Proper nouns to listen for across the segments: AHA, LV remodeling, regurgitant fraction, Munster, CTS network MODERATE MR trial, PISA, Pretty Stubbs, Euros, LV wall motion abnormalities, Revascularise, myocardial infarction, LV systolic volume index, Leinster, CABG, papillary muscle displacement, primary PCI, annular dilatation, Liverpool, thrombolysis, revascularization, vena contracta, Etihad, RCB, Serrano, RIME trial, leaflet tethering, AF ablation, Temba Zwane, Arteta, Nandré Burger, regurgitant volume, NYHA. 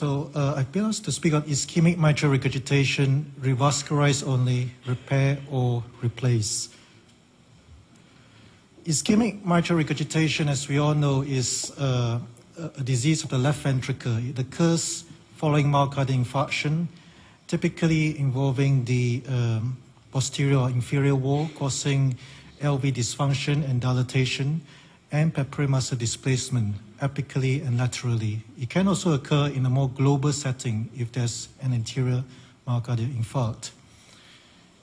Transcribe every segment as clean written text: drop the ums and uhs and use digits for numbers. So I've been asked to speak on ischemic mitral regurgitation, revascularize only, repair or replace. Ischemic mitral regurgitation, as we all know, is a disease of the left ventricle. It occurs following myocardial infarction, typically involving the posterior or inferior wall, causing LV dysfunction and dilatation, and papillary muscle displacement, apically and laterally. It can also occur in a more global setting if there's an anterior myocardial infarct.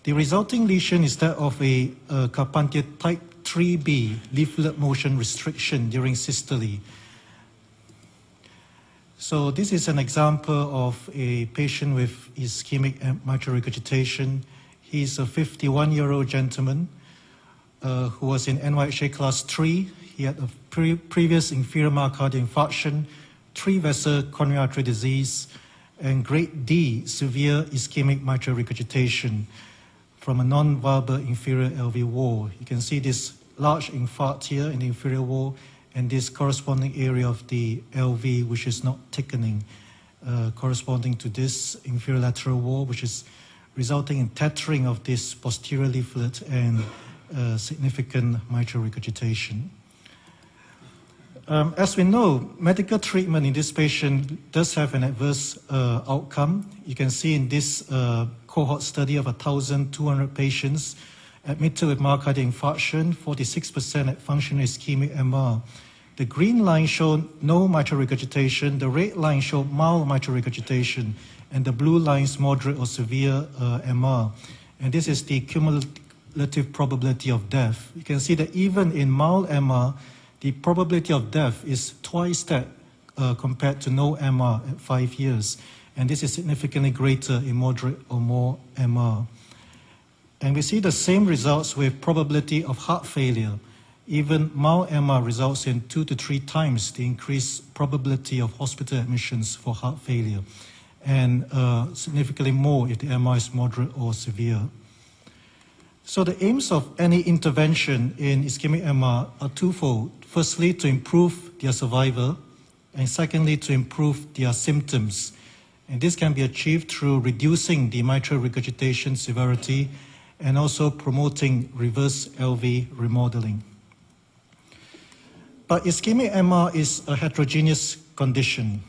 The resulting lesion is that of a Carpentier type 3B leaflet motion restriction during systole. So this is an example of a patient with ischemic mitral regurgitation. He's a 51-year-old gentleman who was in NYHA class 3. He had a previous inferior myocardial infarction, 3-vessel coronary artery disease, and grade D, severe ischemic mitral regurgitation from a non-valvular inferior LV wall. You can see this large infarct here in the inferior wall and this corresponding area of the LV, which is not thickening, corresponding to this inferior lateral wall, which is resulting in tethering of this posterior leaflet and significant mitral regurgitation. As we know, medical treatment in this patient does have an adverse outcome. You can see in this cohort study of 1,200 patients admitted with myocardial infarction, 46% had functional ischemic MR. The green line showed no mitral regurgitation, the red line showed mild mitral regurgitation, and the blue line is moderate or severe MR. And this is the cumulative probability of death. You can see that even in mild MR, the probability of death is twice that compared to no MR at 5 years. And this is significantly greater in moderate or more MR. And we see the same results with probability of heart failure. Even mild MR results in 2 to 3 times the increased probability of hospital admissions for heart failure, and significantly more if the MR is moderate or severe. So the aims of any intervention in ischemic MR are twofold. Firstly, to improve their survival, and secondly, to improve their symptoms. And this can be achieved through reducing the mitral regurgitation severity and also promoting reverse LV remodeling. But ischemic MR is a heterogeneous condition.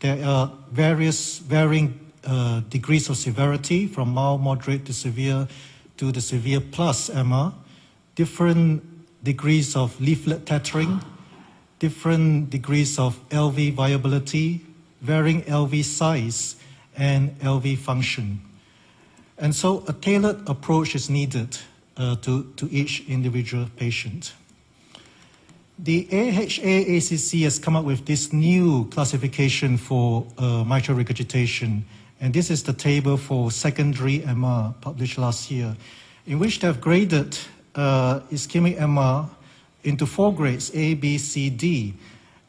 There are varying degrees of severity, from mild, moderate to the severe plus MR, different degrees of leaflet tethering, different degrees of LV viability, varying LV size, and LV function. And so a tailored approach is needed to each individual patient. The AHA ACC has come up with this new classification for mitral regurgitation. And this is the table for secondary MR published last year, in which they have graded ischemic MR into 4 grades, A, B, C, D,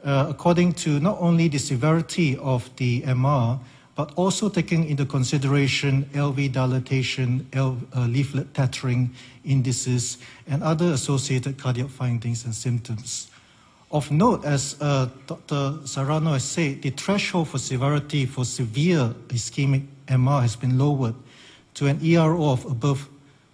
according to not only the severity of the MR, but also taking into consideration LV dilatation, leaflet tethering indices, and other associated cardiac findings and symptoms. Of note, as Dr. Serrano has said, the threshold for severity for severe ischemic MR has been lowered to an ERO of above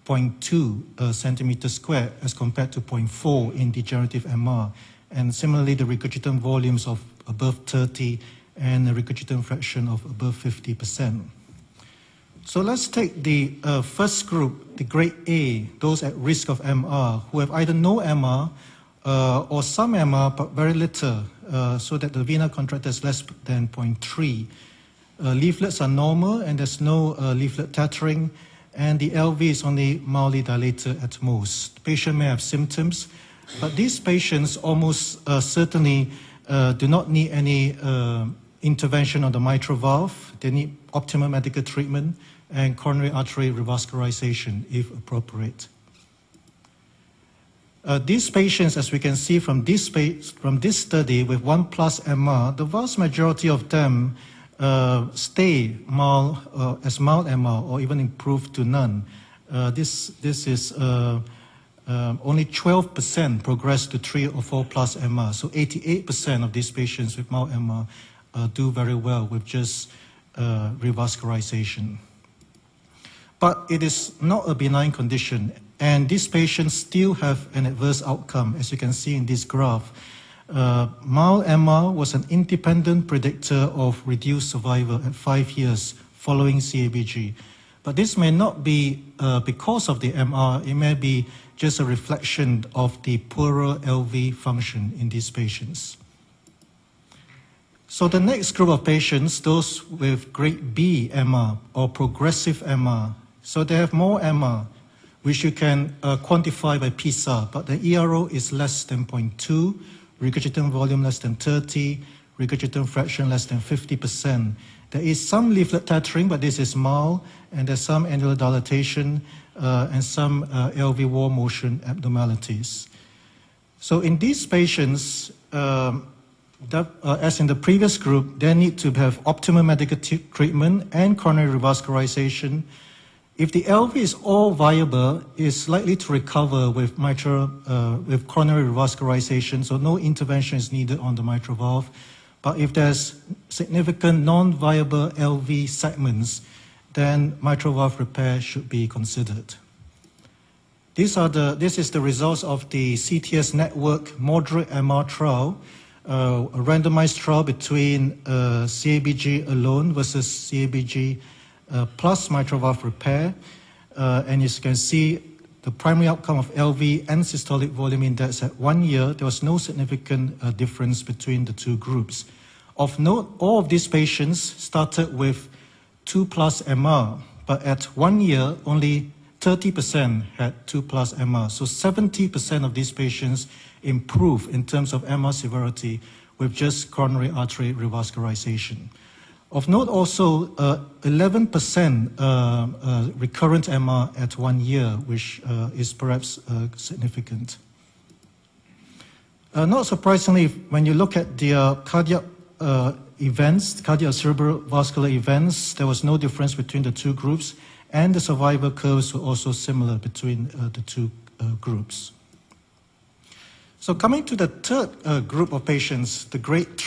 0.2 centimeters squared as compared to 0.4 in degenerative MR. And similarly, the regurgitant volumes of above 30 and a regurgitant fraction of above 50%. So let's take the first group, the grade A, those at risk of MR, who have either no MR or some MR but very little, so that the vena contracta is less than 0.3. Leaflets are normal and there's no leaflet tethering, and the LV is only mildly dilated at most. The patient may have symptoms, but these patients almost certainly do not need any intervention on the mitral valve. They need optimal medical treatment and coronary artery revascularization if appropriate. These patients, as we can see from this study with 1+ MR, the vast majority of them stay mild, as mild MR, or even improve to none. This is only 12% progress to 3 or 4+ MR. So 88% of these patients with mild MR do very well with just revascularization. But it is not a benign condition, and these patients still have an adverse outcome, as you can see in this graph. Mild MR was an independent predictor of reduced survival at 5 years following CABG. But this may not be because of the MR, it may be just a reflection of the poorer LV function in these patients. So the next group of patients, those with grade B MR or progressive MR, so they have more MR, which you can quantify by PISA, but the ERO is less than 0.2, regurgitant volume less than 30, regurgitant fraction less than 50%. There is some leaflet tethering, but this is mild, and there's some annular dilatation and some LV wall motion abnormalities. So in these patients, as in the previous group, they need to have optimum medical treatment and coronary revascularization. If the LV is all viable, it's likely to recover with coronary revascularization, so no intervention is needed on the mitral valve. But if there's significant non-viable LV segments, then mitral valve repair should be considered. This is the results of the CTS network MODERATE MR trial. A randomized trial between CABG alone versus CABG plus mitral valve repair. And as you can see, the primary outcome of LV and systolic volume index at 1 year, there was no significant difference between the two groups. Of note, all of these patients started with 2+ MR, but at 1 year, only 30% had 2+ MR. So 70% of these patients improved in terms of MR severity with just coronary artery revascularization. Of note also, 11% recurrent MR at 1 year, which is perhaps significant. Not surprisingly, when you look at the cardiac events, cardiac cerebrovascular events, there was no difference between the two groups, and the survival curves were also similar between the two groups. So coming to the third group of patients, the grade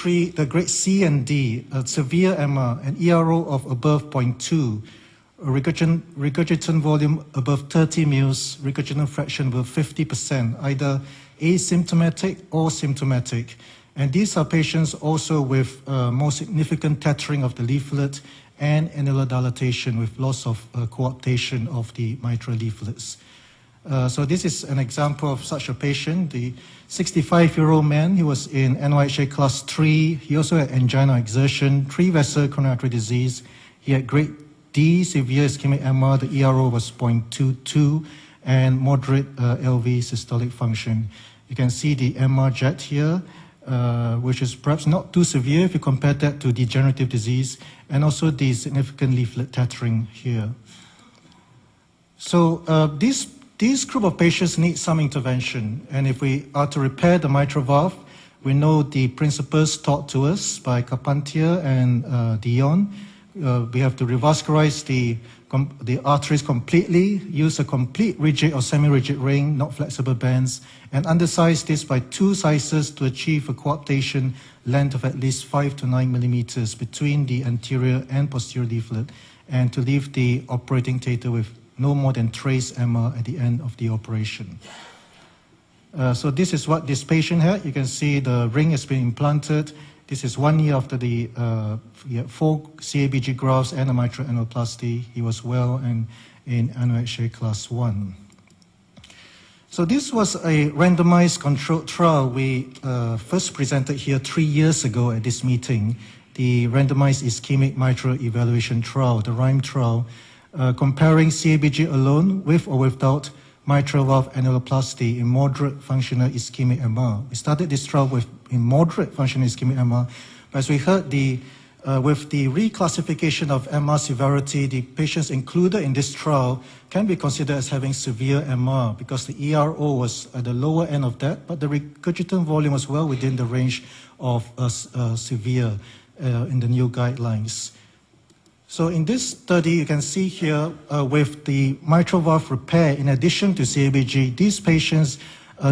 C and D, severe MR, an ERO of above 0.2, regurgitant volume above 30 mils, regurgitant fraction above 50%, either asymptomatic or symptomatic. And these are patients also with more significant tethering of the leaflet and annular dilatation with loss of co-optation of the mitral leaflets. So this is an example of such a patient, the 65-year-old man. He was in NYHA class 3. He also had angina exertion, 3-vessel coronary artery disease. He had grade D, severe ischemic MR. The ERO was 0.22 and moderate LV systolic function. You can see the MR jet here, which is perhaps not too severe if you compare that to degenerative disease, and also the significant leaflet tethering here. So these group of patients need some intervention, and if we are to repair the mitral valve, we know the principles taught to us by Carpentier and Dion. We have to revascularize the arteries completely, use a complete rigid or semi-rigid ring, not flexible bands, and undersize this by 2 sizes to achieve a co-optation length of at least 5 to 9 millimeters between the anterior and posterior leaflet, and to leave the operating theater with no more than trace MR at the end of the operation. So this is what this patient had. You can see the ring has been implanted. This is 1 year after the 4 CABG grafts and a mitral annuloplasty. He was well and in NYHA class 1. So this was a randomized controlled trial we first presented here 3 years ago at this meeting, the randomized ischemic mitral evaluation trial, the RIME trial, comparing CABG alone with or without mitral valve annuloplasty in moderate functional ischemic MR. We started this trial in moderate functional ischemic MR, but as we heard, with the reclassification of MR severity, the patients included in this trial can be considered as having severe MR because the ERO was at the lower end of that, but the regurgitant volume was well within the range of severe in the new guidelines. So in this study, you can see here with the mitral valve repair, in addition to CABG, these patients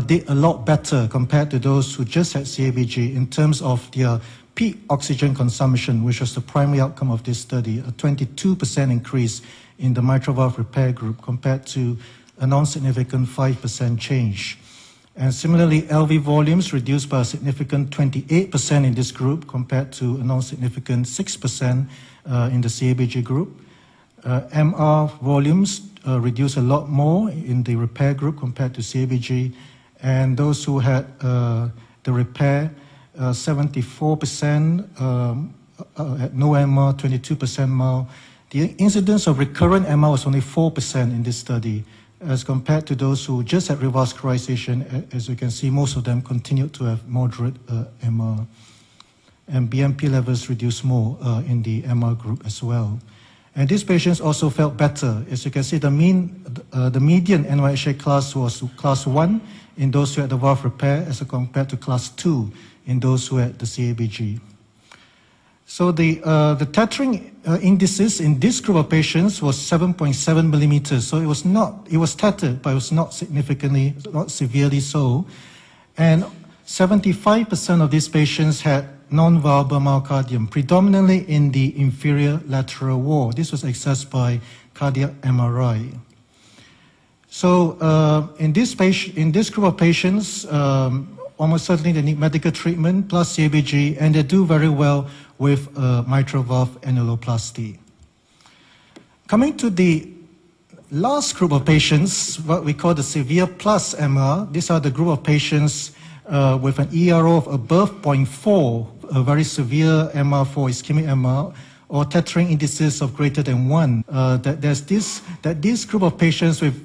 did a lot better compared to those who just had CABG in terms of their peak oxygen consumption, which was the primary outcome of this study, a 22% increase in the mitral valve repair group compared to a non-significant 5% change. And similarly, LV volumes reduced by a significant 28% in this group compared to a non-significant 6% in the CABG group. MR volumes reduced a lot more in the repair group compared to CABG. And those who had the repair, 74% at no MR, 22% mild. The incidence of recurrent MR was only 4% in this study, as compared to those who just had revascularization. As you can see, most of them continued to have moderate MR. And BMP levels reduced more in the MR group as well. And these patients also felt better. As you can see, the median NYHA class was class 1 in those who had the valve repair as compared to class 2 in those who had the CABG. So the tethering indices in this group of patients was 7.7 millimeters. So it was tethered, but it was not severely so. And 75% of these patients had non-valvular myocardium, predominantly in the inferior lateral wall. This was assessed by cardiac MRI. So in this group of patients, almost certainly they need medical treatment plus CABG, and they do very well with mitral valve annuloplasty. Coming to the last group of patients, what we call the severe plus MR, these are the group of patients with an ERO of above 0.4, a very severe MR for ischemic MR, or tethering indices of greater than 1. This group of patients with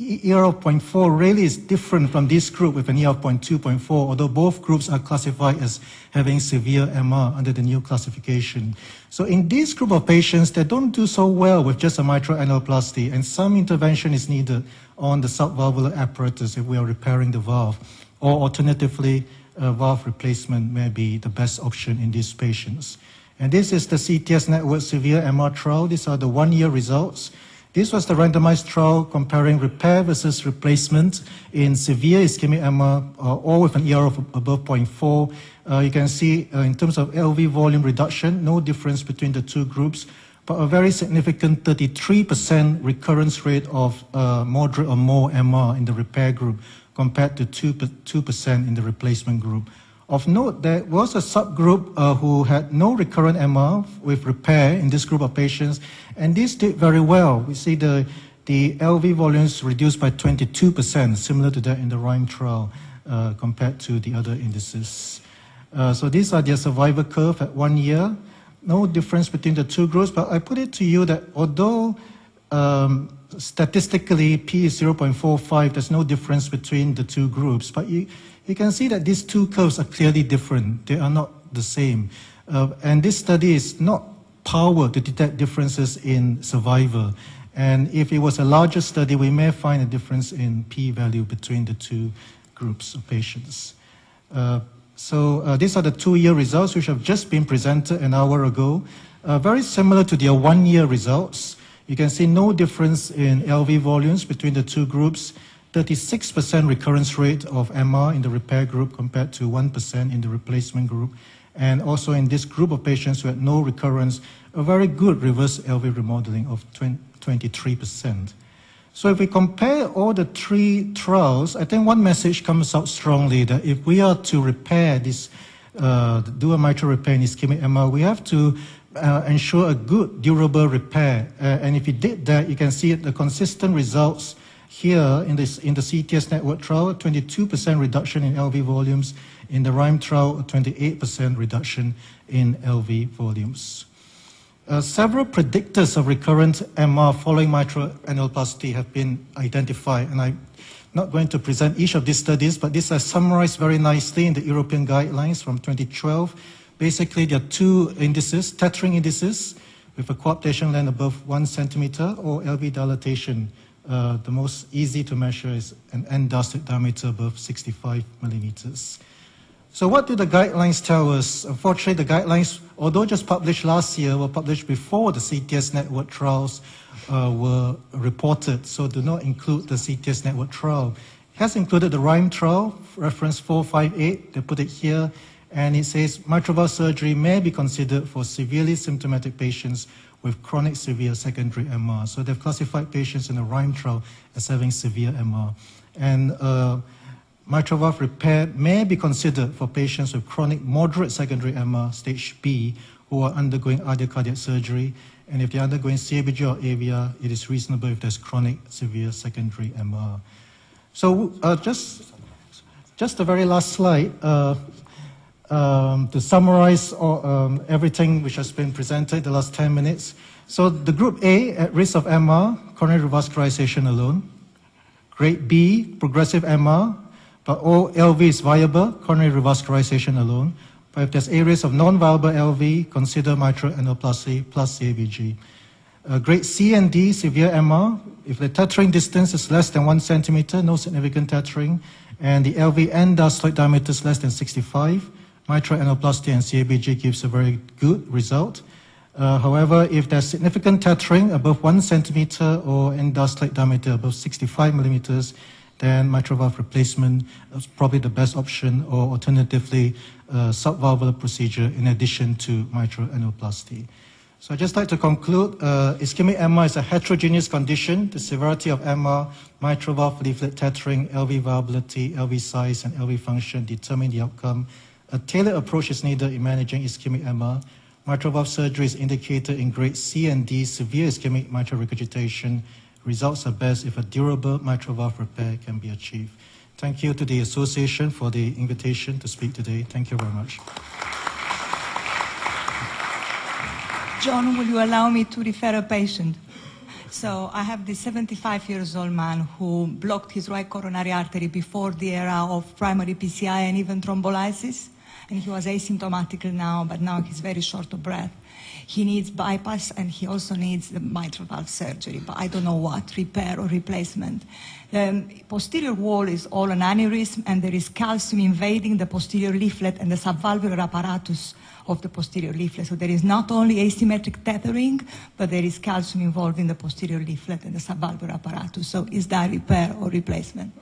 ERO of 0.4 really is different from this group with an ERO of 0.2, 0.4, although both groups are classified as having severe MR under the new classification. So in this group of patients, they don't do so well with just a mitral annuloplasty, and some intervention is needed on the subvalvular apparatus if we are repairing the valve, or alternatively, valve replacement may be the best option in these patients. And this is the CTS network severe MR trial. These are the 1-year results. This was the randomized trial comparing repair versus replacement in severe ischemic MR, all with an ER of above 0.4. You can see in terms of LV volume reduction, no difference between the two groups, but a very significant 33% recurrence rate of moderate or more MR in the repair group compared to 2% in the replacement group. Of note, there was a subgroup who had no recurrent MR with repair in this group of patients, and these did very well. We see the LV volumes reduced by 22%, similar to that in the RIME trial compared to the other indices. So these are their survival curve at 1 year. No difference between the two groups, but I put it to you that although statistically P is 0.45, there's no difference between the two groups, but you can see that these two curves are clearly different. They are not the same. And this study is not powered to detect differences in survival. And if it was a larger study, we may find a difference in p-value between the two groups of patients. These are the 2-year results, which have just been presented an hour ago. Very similar to their 1-year results. You can see no difference in LV volumes between the two groups. 36% recurrence rate of MR in the repair group compared to 1% in the replacement group. And also in this group of patients who had no recurrence, a very good reverse LV remodeling of 23%. So if we compare all the 3 trials, I think one message comes out strongly that if we are to repair this, do a mitral repair in ischemic MR, we have to ensure a good durable repair. And if you did that, you can see the consistent results here in the CTS network trial, 22% reduction in LV volumes. In the RIME trial, 28% reduction in LV volumes. Several predictors of recurrent MR following mitral annuloplasty have been identified, and I'm not going to present each of these studies, but these are summarized very nicely in the European guidelines from 2012. Basically, there are 2 indices, tethering indices with a co-optation length above 1 centimeter, or LV dilatation. The most easy to measure is an end-diastolic diameter above 65 millimeters. So what do the guidelines tell us? Unfortunately, the guidelines, although just published last year, were published before the CTS network trials were reported, so do not include the CTS network trial. It has included the RIME trial, reference 458, they put it here, and it says mitral valve surgery may be considered for severely symptomatic patients with chronic severe secondary MR. So they've classified patients in the RIME trial as having severe MR. And mitral valve repair may be considered for patients with chronic moderate secondary MR stage B who are undergoing cardiac surgery. And if they're undergoing CABG or AVR, it is reasonable if there's chronic severe secondary MR. So just the very last slide, to summarize everything which has been presented the last 10 minutes. So the group A, at risk of MR, coronary revascularization alone. Grade B, progressive MR, but all LV is viable, coronary revascularization alone. But if there's areas of non-viable LV, consider mitral annuloplasty plus CABG. Grade C and D, severe MR. If the tethering distance is less than 1 centimeter, no significant tethering, and the LV end-diastolic diameter is less than 65, mitral annuloplasty and CABG gives a very good result. However, if there's significant tethering above 1 centimeter or end-diastolic diameter above 65 millimeters, then mitral valve replacement is probably the best option, or alternatively, subvalvular procedure in addition to mitral annuloplasty. So I'd just like to conclude, ischemic MR is a heterogeneous condition. The severity of MR, mitral valve leaflet tethering, LV viability, LV size, and LV function determine the outcome. A tailored approach is needed in managing ischemic MR. Mitral valve surgery is indicated in grade C and D, severe ischemic mitral regurgitation. Results are best if a durable mitral valve repair can be achieved. Thank you to the association for the invitation to speak today. Thank you very much. John, will you allow me to refer a patient? So I have this 75-year-old man who blocked his right coronary artery before the era of primary PCI and even thrombolysis. And he was asymptomatic now, but now he's very short of breath. He needs bypass, and he also needs the mitral valve surgery, but I don't know what, repair or replacement. The posterior wall is all an aneurysm, and there is calcium invading the posterior leaflet and the subvalvular apparatus of the posterior leaflet. So there is not only asymmetric tethering, but there is calcium involved in the posterior leaflet and the subvalvular apparatus. So is that repair or replacement?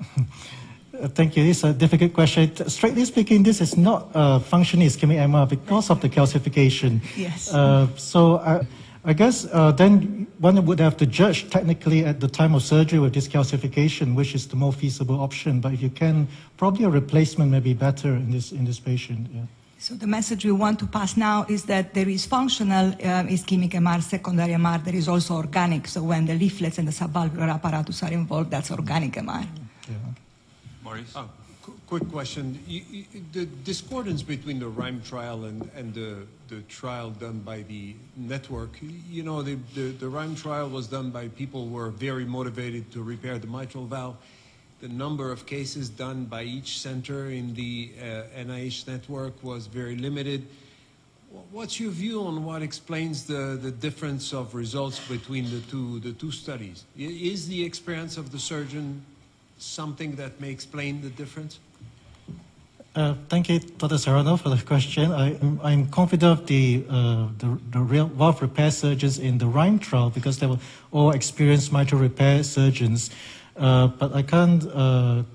Thank you. It's a difficult question. Strictly speaking, this is not functioning ischemic MR because of the calcification. Yes. So I guess then one would have to judge technically at the time of surgery with this calcification, which is the more feasible option. But if you can, probably a replacement may be better in this patient. Yeah. So the message we want to pass now is that there is functional ischemic MR, secondary MR. There is also organic. So when the leaflets and the subvalvular apparatus are involved, that's organic MR. Yeah. Oh, quick question. The discordance between the RIME trial and the trial done by the network, you know, the RIME trial was done by people who were very motivated to repair the mitral valve. The number of cases done by each center in the NIH network was very limited. What's your view on what explains the difference of results between the two studies? Is the experience of the surgeon something that may explain the difference? Thank you, Dr. Serrano, for the question. I'm confident of the real valve repair surgeons in the RIME trial because they were all experienced mitral repair surgeons. But I can't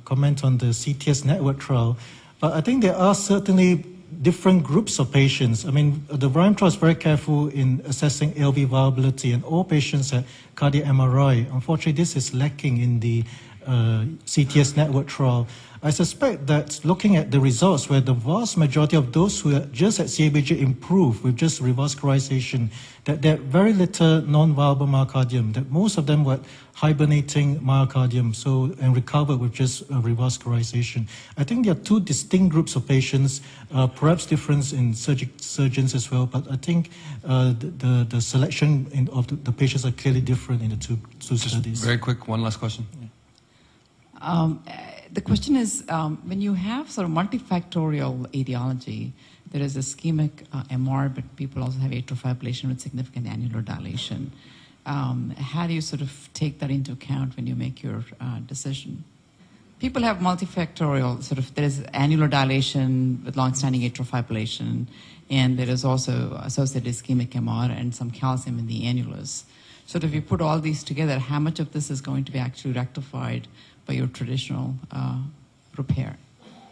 comment on the CTS network trial. But I think there are certainly different groups of patients. I mean, the RIME trial is very careful in assessing LV viability, and all patients had cardiac MRI. Unfortunately, this is lacking in the CTS network trial. I suspect that looking at the results where the vast majority of those who are just at CABG improve with just revascularization, that there are very little non-viable myocardium, that most of them were hibernating myocardium and recovered with just revascularization. I think there are two distinct groups of patients, perhaps difference in surgeons as well, but I think the selection of the patients are clearly different in the two studies. Very quick, one last question. Yeah. The question is, when you have sort of multifactorial etiology, there is ischemic MR, but people also have atrial fibrillation with significant annular dilation. How do you sort of take that into account when you make your decision? People have multifactorial, sort of, there is annular dilation with long-standing atrial fibrillation, and there is also associated ischemic MR and some calcium in the annulus. So if you put all these together, how much of this is going to be actually rectified by your traditional repair?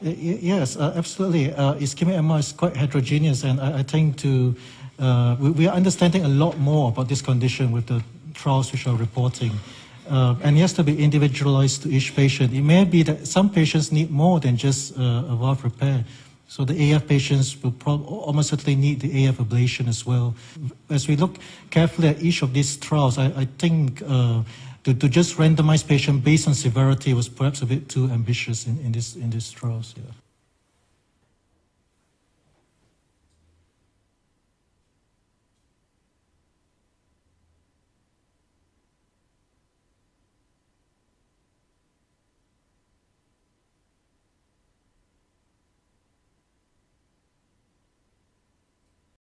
Yes, absolutely. Ischemic MR is quite heterogeneous, and I think we are understanding a lot more about this condition with the trials which are reporting. And it has to be individualized to each patient. It may be that some patients need more than just a valve repair. So the AF patients will almost certainly need the AF ablation as well. As we look carefully at each of these trials, I think to just randomize patients based on severity was perhaps a bit too ambitious in these trials. Yeah.